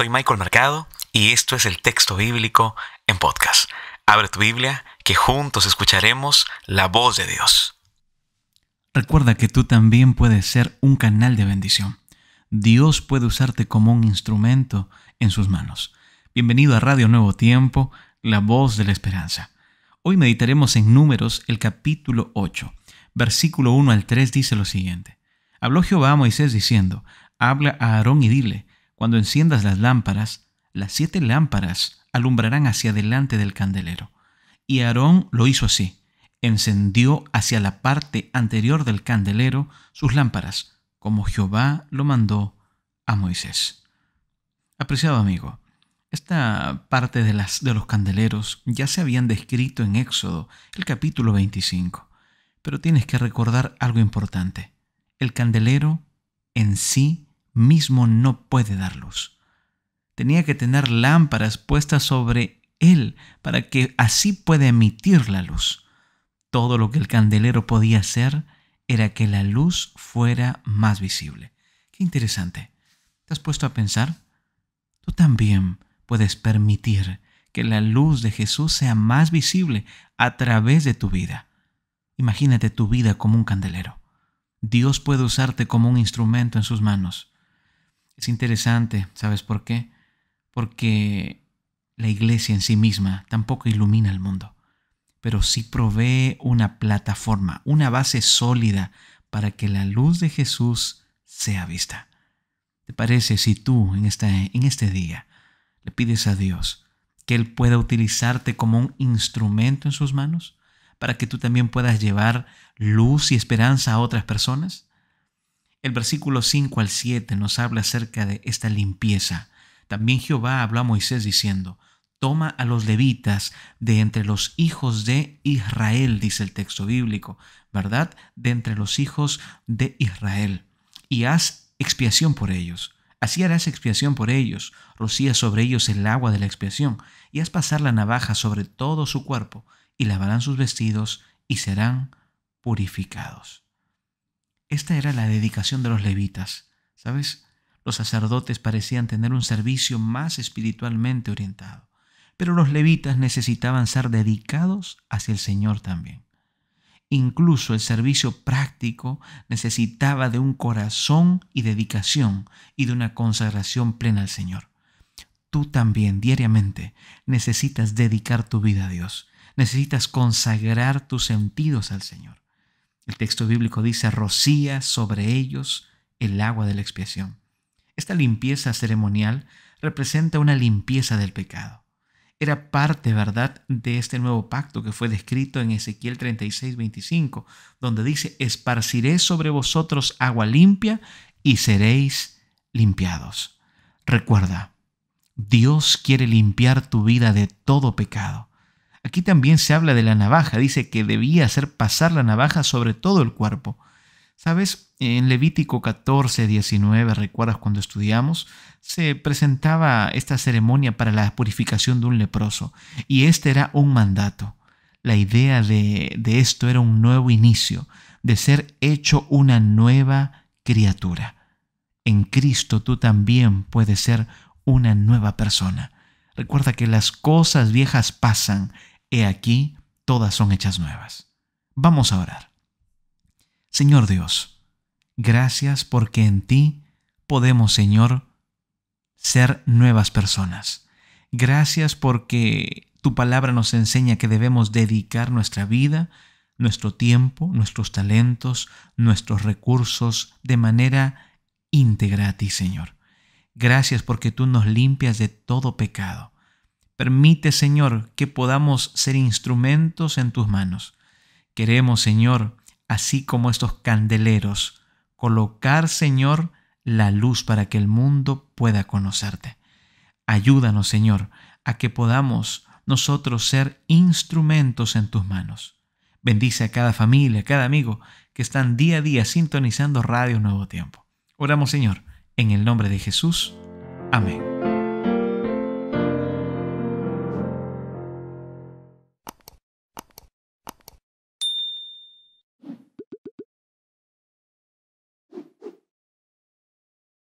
Soy Michael Mercado y esto es El Texto Bíblico en Podcast. Abre tu Biblia, que juntos escucharemos la voz de Dios. Recuerda que tú también puedes ser un canal de bendición. Dios puede usarte como un instrumento en sus manos. Bienvenido a Radio Nuevo Tiempo, La Voz de la Esperanza. Hoy meditaremos en Números, el capítulo 8. Versículo 1 al 3 dice lo siguiente. Habló Jehová a Moisés diciendo, habla a Aarón y dile, cuando enciendas las lámparas, las 7 lámparas alumbrarán hacia delante del candelero. Y Aarón lo hizo así, encendió hacia la parte anterior del candelero sus lámparas, como Jehová lo mandó a Moisés. Apreciado amigo, esta parte de los candeleros ya se habían descrito en Éxodo, el capítulo 25. Pero tienes que recordar algo importante. El candelero en sí mismo no puede dar luz. Tenía que tener lámparas puestas sobre él para que así pueda emitir la luz. Todo lo que el candelero podía hacer era que la luz fuera más visible. Qué interesante. ¿Te has puesto a pensar? Tú también puedes permitir que la luz de Jesús sea más visible a través de tu vida. Imagínate tu vida como un candelero. Dios puede usarte como un instrumento en sus manos. Es interesante, ¿sabes por qué? Porque la iglesia en sí misma tampoco ilumina el mundo, pero sí provee una plataforma, una base sólida para que la luz de Jesús sea vista. ¿Te parece si tú en este día le pides a Dios que Él pueda utilizarte como un instrumento en sus manos? Para que tú también puedas llevar luz y esperanza a otras personas. El versículo 5 al 7 nos habla acerca de esta limpieza. También Jehová habló a Moisés diciendo, toma a los levitas de entre los hijos de Israel, dice el texto bíblico, ¿verdad? De entre los hijos de Israel, y haz expiación por ellos. Así harás expiación por ellos, rocía sobre ellos el agua de la expiación, y haz pasar la navaja sobre todo su cuerpo, y lavarán sus vestidos y serán purificados. Esta era la dedicación de los levitas, ¿sabes? Los sacerdotes parecían tener un servicio más espiritualmente orientado, pero los levitas necesitaban ser dedicados hacia el Señor también. Incluso el servicio práctico necesitaba de un corazón y dedicación y de una consagración plena al Señor. Tú también diariamente necesitas dedicar tu vida a Dios. Necesitas consagrar tus sentidos al Señor. El texto bíblico dice, rocía sobre ellos el agua de la expiación. Esta limpieza ceremonial representa una limpieza del pecado. Era parte, ¿verdad?, de este nuevo pacto que fue descrito en Ezequiel 36, 25, donde dice, esparciré sobre vosotros agua limpia y seréis limpiados. Recuerda, Dios quiere limpiar tu vida de todo pecado. Aquí también se habla de la navaja, dice que debía hacer pasar la navaja sobre todo el cuerpo. ¿Sabes? En Levítico 14, 19, ¿recuerdas cuando estudiamos? Se presentaba esta ceremonia para la purificación de un leproso y este era un mandato. La idea de esto era un nuevo inicio, de ser hecho una nueva criatura. En Cristo tú también puedes ser una nueva persona. Recuerda que las cosas viejas pasan. He aquí, todas son hechas nuevas. Vamos a orar. Señor Dios, gracias porque en ti podemos, Señor, ser nuevas personas. Gracias porque tu palabra nos enseña que debemos dedicar nuestra vida, nuestro tiempo, nuestros talentos, nuestros recursos de manera íntegra a ti, Señor. Gracias porque tú nos limpias de todo pecado. Permite, Señor, que podamos ser instrumentos en tus manos. Queremos, Señor, así como estos candeleros, colocar, Señor, la luz para que el mundo pueda conocerte. Ayúdanos, Señor, a que podamos nosotros ser instrumentos en tus manos. Bendice a cada familia, a cada amigo que están día a día sintonizando Radio Nuevo Tiempo. Oramos, Señor, en el nombre de Jesús. Amén.